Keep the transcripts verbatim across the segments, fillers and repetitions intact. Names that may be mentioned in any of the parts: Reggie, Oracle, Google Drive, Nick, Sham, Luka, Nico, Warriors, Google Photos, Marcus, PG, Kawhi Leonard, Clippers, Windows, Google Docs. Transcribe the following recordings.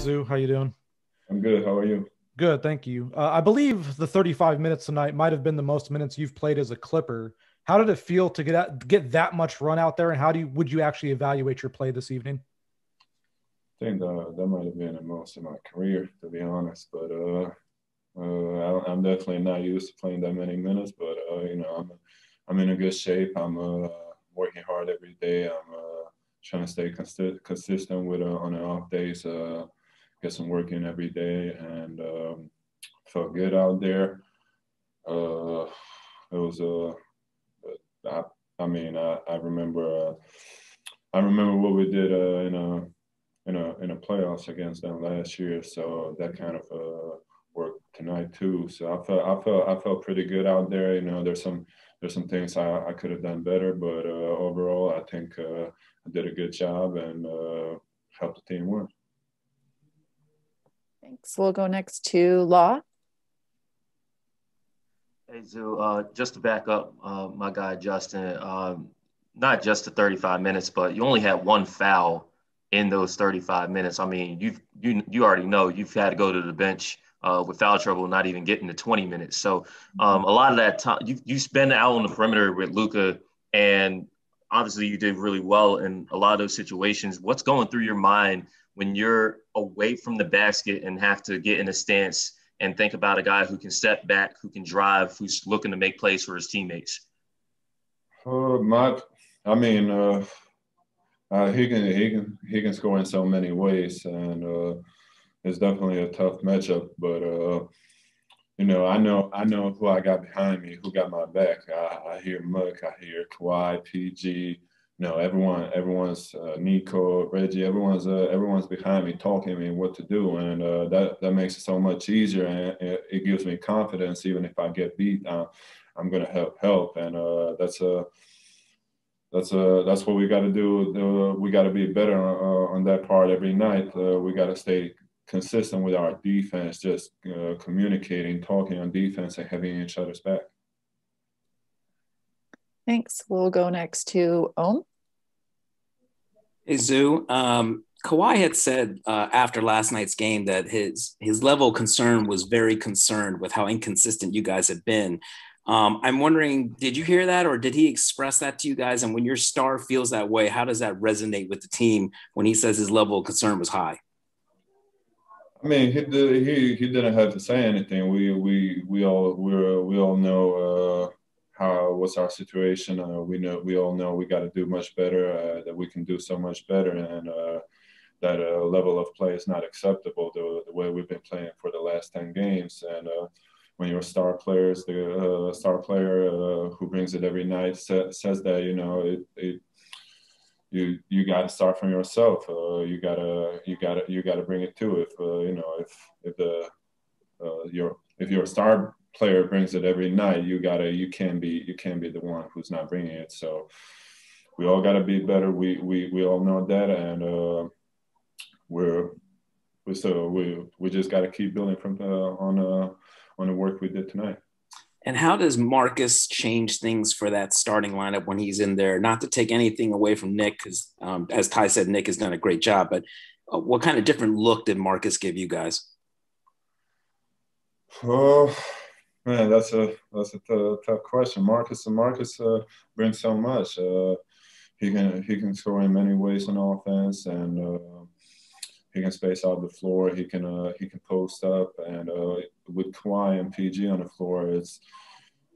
Zoo. How you doing? I'm good. How are you? Good, thank you. Uh, I believe the thirty-five minutes tonight might have been the most minutes you've played as a Clipper. How did it feel to get out, get that much run out there, and how do you, would you actually evaluate your play this evening? I think that, that might have been the most of my career, to be honest. But uh, uh, I'm definitely not used to playing that many minutes. But uh, you know, I'm I'm in a good shape. I'm uh, working hard every day. I'm uh, trying to stay consi- consistent with uh, on the off days. Uh, get some work in every day, and um, felt good out there. Uh, it was a uh, I, I mean, I, I remember, uh, I remember what we did uh, in a in a in a playoffs against them last year. So that kind of uh, worked tonight too. So I felt, I felt, I felt pretty good out there. You know, there's some there's some things I, I could have done better, but uh, overall, I think uh, I did a good job and uh, helped the team win. Thanks. We'll go next to Law. Hey, Zoo, uh, just to back up uh, my guy, Justin, um, not just the thirty-five minutes, but you only had one foul in those thirty-five minutes. I mean, you've, you you already know you've had to go to the bench uh, with foul trouble, not even getting to twenty minutes. So um, a lot of that time, you, you spend out on the perimeter with Luka, and obviously you did really well in a lot of those situations. What's going through your mind when you're away from the basket and have to get in a stance and think about a guy who can step back, who can drive, who's looking to make plays for his teammates? Uh, my, I mean, uh, uh, he can he can he can score in so many ways, and uh, it's definitely a tough matchup. But uh, you know, I know I know who I got behind me, who got my back. I, I hear Muck, I hear Kawhi, P G. No, everyone, everyone's uh, Nico, Reggie, everyone's uh, everyone's behind me talking me what to do, and uh, that that makes it so much easier, and it, it gives me confidence. Even if I get beat, uh, I'm gonna help help, and uh, that's a that's a that's what we got to do. Uh, we got to be better uh, on that part every night. Uh, we got to stay consistent with our defense, just uh, communicating, talking on defense, and having each other's back. Thanks. We'll go next to Om. Hey, Zoo. Um, Kawhi had said uh, after last night's game that his his level of concern was very concerned with how inconsistent you guys had been. Um, I'm wondering, did you hear that, or did he express that to you guys? And when your star feels that way, how does that resonate with the team when he says his level of concern was high? I mean, he did, he he didn't have to say anything. We we we all we we all know. Uh, How, what's our situation? Uh, we know we all know we got to do much better. Uh, that we can do so much better, and uh, that uh, level of play is not acceptable. The, the way we've been playing for the last ten games, and uh, when your star players, the uh, star player uh, who brings it every night sa- says that, you know, it, it, you you got to start from yourself. Uh, you gotta you gotta you gotta bring it too. If uh, you know if if the uh, your if your star player brings it every night, you gotta you can be you can be the one who's not bringing it. So we all gotta be better. We we we all know that, and uh we're we so we we just gotta keep building from the on uh on the work we did tonight. And how does Marcus change things for that starting lineup when he's in there? Not to take anything away from Nick, because um as Ty said, Nick has done a great job, but uh, what kind of different look did Marcus give you guys? Oh, man, that's a that's a t- tough question. Marcus and Marcus uh, brings so much. Uh, he can he can score in many ways on offense, and uh, he can space out the floor. He can uh, he can post up, and uh, with Kawhi and P G on the floor, it's,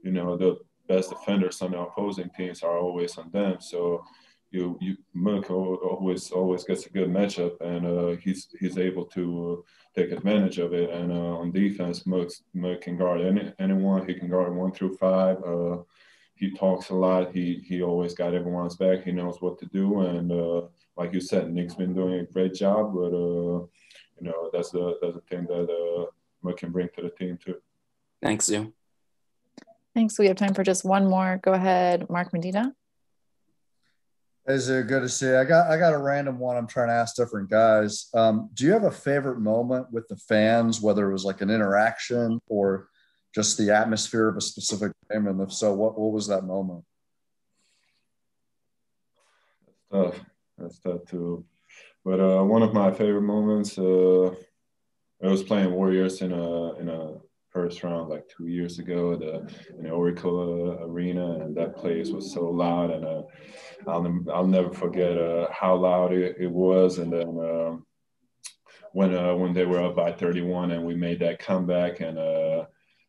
you know, the best defenders on the opposing teams are always on them. So you you Mook always always gets a good matchup, and uh, he's he's able to. Uh, take advantage of it, and uh, on defense, Mook can guard any, anyone. He can guard one through five. Uh, he talks a lot. He he always got everyone's back. He knows what to do, and uh, like you said, Nick's been doing a great job. But uh, you know, that's the that's the thing that uh, Mook can bring to the team too. Thanks, Zoo. Thanks. We have time for just one more. Go ahead, Mark Medina. Is it good to see? I got I got a random one I'm trying to ask different guys. Um, do you have a favorite moment with the fans, whether it was like an interaction or just the atmosphere of a specific game? And if so, what, what was that moment? That's tough. That's tough to But uh, one of my favorite moments, uh, I was playing Warriors in a in a first round like two years ago at the, in the Oracle uh, arena, and that place was so loud, and uh, I'll I'll never forget uh, how loud it, it was. And then uh, when uh, when they were up by thirty-one, and we made that comeback, and uh,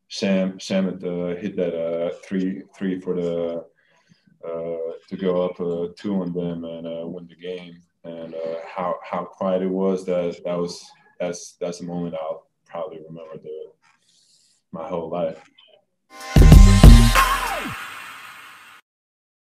Sham Sham uh, hit that uh, three three for the uh, to go up uh, two on them and uh, win the game. And uh, how how quiet it was, that that was that's that's a moment I'll probably remember the my whole life.